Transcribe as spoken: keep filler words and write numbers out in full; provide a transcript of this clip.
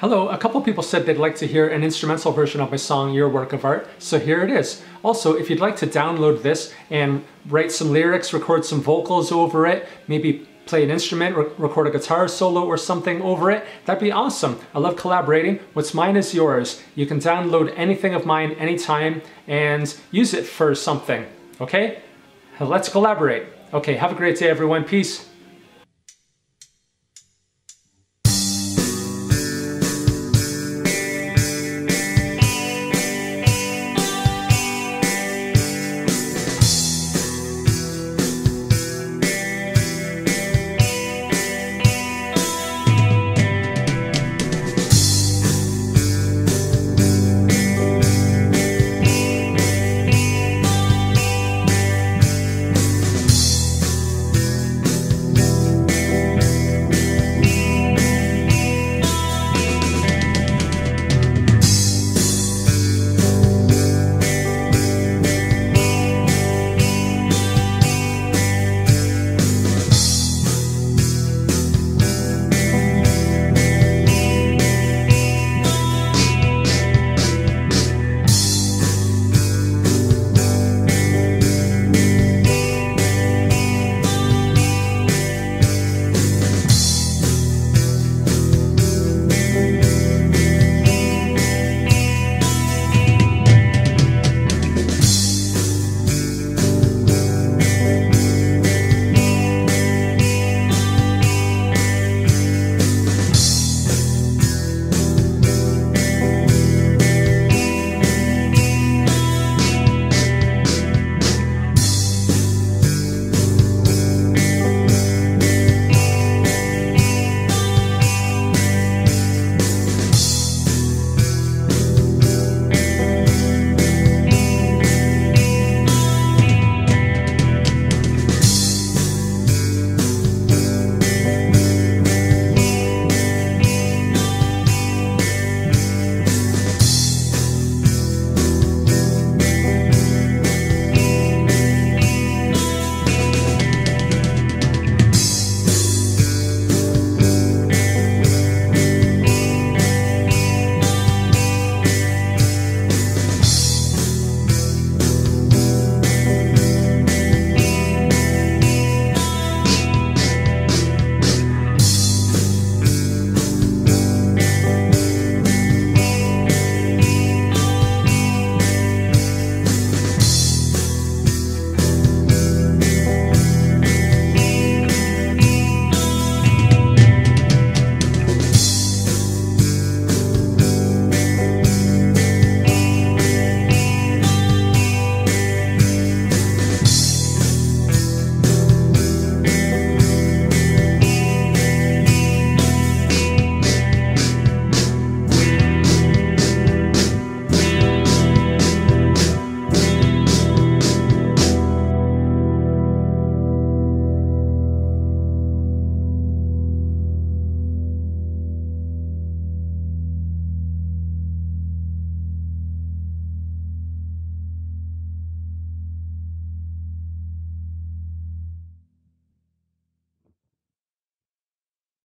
Hello, a couple people said they'd like to hear an instrumental version of my song, Your Work of Art, so here it is. Also, if you'd like to download this and write some lyrics, record some vocals over it, maybe play an instrument, re record a guitar solo or something over it, that'd be awesome. I love collaborating. What's mine is yours. You can download anything of mine anytime and use it for something, okay? Let's collaborate. Okay, have a great day, everyone. Peace.